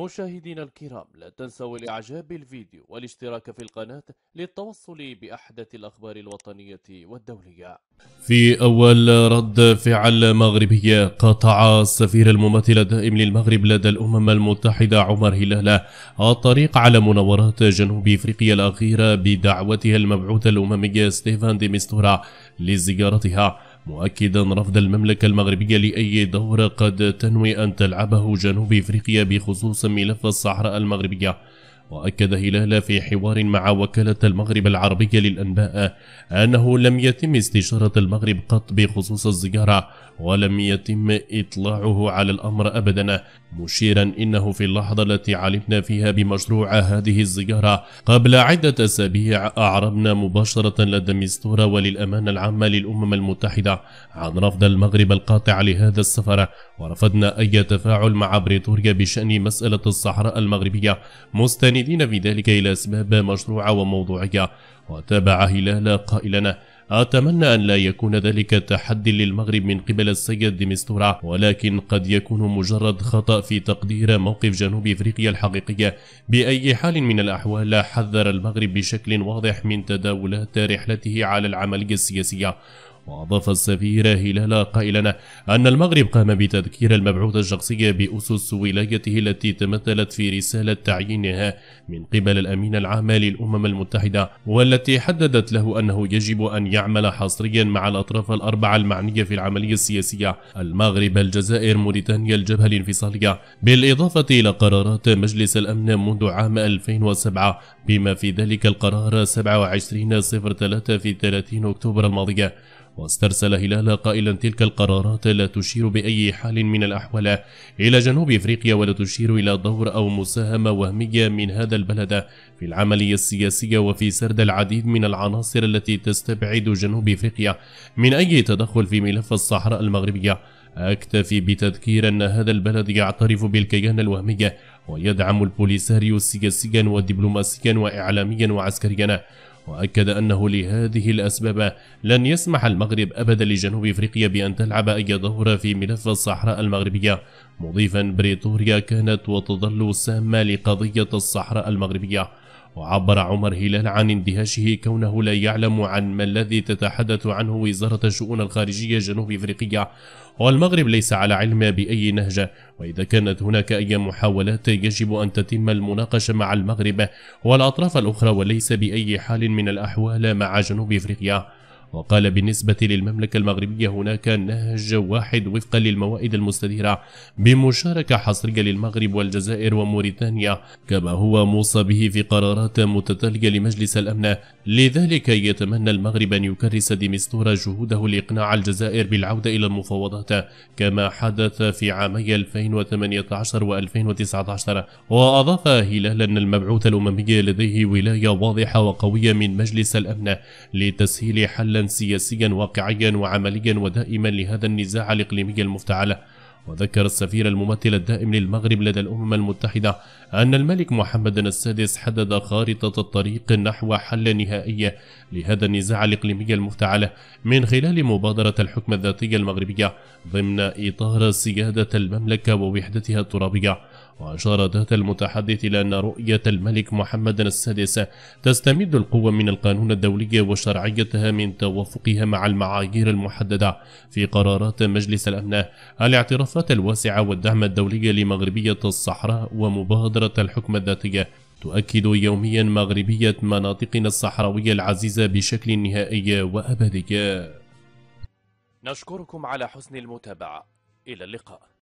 مشاهدينا الكرام، لا تنسوا الاعجاب بالفيديو والاشتراك في القناة للتوصل بأحدث الأخبار الوطنية والدولية. في أول رد فعل مغربي، قطع السفير الممثل الدائم للمغرب لدى الأمم المتحدة عمر هلاله الطريق على مناورات جنوب أفريقيا الأخيرة بدعوتها المبعوثة الأممية ستيفان دي ميستورا لزيارتها، مؤكدا رفض المملكة المغربية لأي دور قد تنوي أن تلعبه جنوب أفريقيا بخصوص ملف الصحراء المغربية. وأكد هلاله في حوار مع وكالة المغرب العربية للأنباء أنه لم يتم استشارة المغرب قط بخصوص الزيارة، ولم يتم إطلاعه على الأمر أبدا، مشيرا إنه في اللحظة التي علمنا فيها بمشروع هذه الزيارة قبل عدة أسابيع أعربنا مباشرة لدى ميستورا وللأمانة العامة للأمم المتحدة عن رفض المغرب القاطع لهذا السفر، ورفضنا أي تفاعل مع بريطانيا بشأن مسألة الصحراء المغربية، مستندين في ذلك إلى أسباب مشروعة وموضوعية. وتابع هلاله قائلا: أتمنى أن لا يكون ذلك تحدي للمغرب من قبل السيد دي ميستورا، ولكن قد يكون مجرد خطأ في تقدير موقف جنوب أفريقيا الحقيقية. بأي حال من الأحوال، حذر المغرب بشكل واضح من تداولات رحلته على العملية السياسية. وأضاف السفير هلاله قائلا أن المغرب قام بتذكير المبعوث الشخصي بأسس ولايته التي تمثلت في رسالة تعيينها من قبل الأمين العام للأمم المتحدة، والتي حددت له أنه يجب أن يعمل حصريا مع الأطراف الأربعة المعنية في العملية السياسية: المغرب، الجزائر، موريتانيا، الجبهة الانفصالية، بالإضافة إلى قرارات مجلس الأمن منذ عام 2007 بما في ذلك القرار 27/03 في 30 أكتوبر الماضية. واسترسل هلاله قائلا: تلك القرارات لا تشير بأي حال من الأحوال إلى جنوب أفريقيا، ولا تشير إلى دور أو مساهمة وهمية من هذا البلد في العملية السياسية وفي سرد العديد من العناصر التي تستبعد جنوب أفريقيا من أي تدخل في ملف الصحراء المغربية. أكتفي بتذكير أن هذا البلد يعترف بالكيان الوهمي ويدعم البوليساريو سياسيا ودبلوماسيا وإعلاميا وعسكريا. وأكد أنه لهذه الأسباب لن يسمح المغرب أبدا لجنوب أفريقيا بأن تلعب أي دور في ملف الصحراء المغربية، مضيفا: بريتوريا كانت وتظل سامة لقضية الصحراء المغربية. وعبر عمر هلاله عن اندهاشه كونه لا يعلم عن ما الذي تتحدث عنه وزارة الشؤون الخارجية جنوب أفريقيا، والمغرب ليس على علم بأي نهجة، وإذا كانت هناك أي محاولات يجب أن تتم المناقشة مع المغرب والأطراف الأخرى، وليس بأي حال من الأحوال مع جنوب أفريقيا. وقال: بالنسبة للمملكة المغربية هناك نهج واحد وفقا للموائد المستديرة، بمشاركة حصرية للمغرب والجزائر وموريتانيا كما هو موصى به في قرارات متتالية لمجلس الأمن. لذلك يتمنى المغرب أن يكرس دي ميستورا جهوده لإقناع الجزائر بالعودة إلى المفاوضات كما حدث في عامي 2018 و2019. وأضاف هلاله أن المبعوث الأممي لديه ولاية واضحة وقوية من مجلس الأمن لتسهيل حل سياسيا واقعيا وعمليا ودائما لهذا النزاع الإقليمي المفتعل. وذكر السفير الممثل الدائم للمغرب لدى الأمم المتحدة أن الملك محمد السادس حدد خارطة الطريق نحو حل نهائي لهذا النزاع الإقليمي المفتعل من خلال مبادرة الحكم الذاتي المغربية ضمن إطار سيادة المملكة ووحدتها الترابية. وأشار ذات المتحدث إلى أن رؤية الملك محمد السادس تستمد القوة من القانون الدولي وشرعيتها من توافقها مع المعايير المحددة في قرارات مجلس الأمن، الاعترافات الواسعة والدعم الدولي لمغربية الصحراء ومبادرة الحكم الذاتي. تؤكد يوميا مغربية مناطقنا الصحراوية العزيزة بشكل نهائي وأبدي. نشكركم على حسن المتابعة، إلى اللقاء.